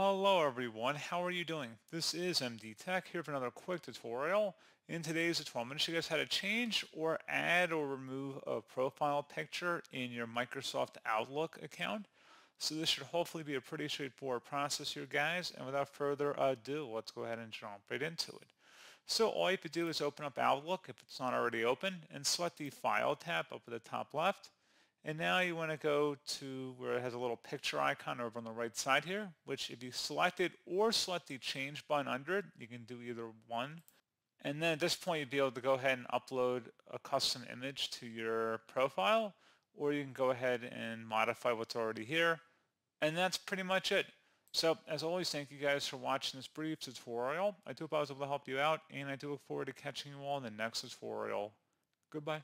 Hello everyone, how are you doing? This is MD Tech here for another quick tutorial. In today's tutorial, I'm going to show you guys how to change or add or remove a profile picture in your Microsoft Outlook account. So this should hopefully be a pretty straightforward process here, guys, and without further ado, let's go ahead and jump right into it. So all you have to do is open up Outlook if it's not already open and select the File tab up at the top left. And now you want to go to where it has a little picture icon over on the right side here, which if you select it or select the change button under it, you can do either one. And then at this point, you'd be able to go ahead and upload a custom image to your profile, or you can go ahead and modify what's already here. And that's pretty much it. So as always, thank you guys for watching this brief tutorial. I do hope I was able to help you out, and I do look forward to catching you all in the next tutorial. Goodbye.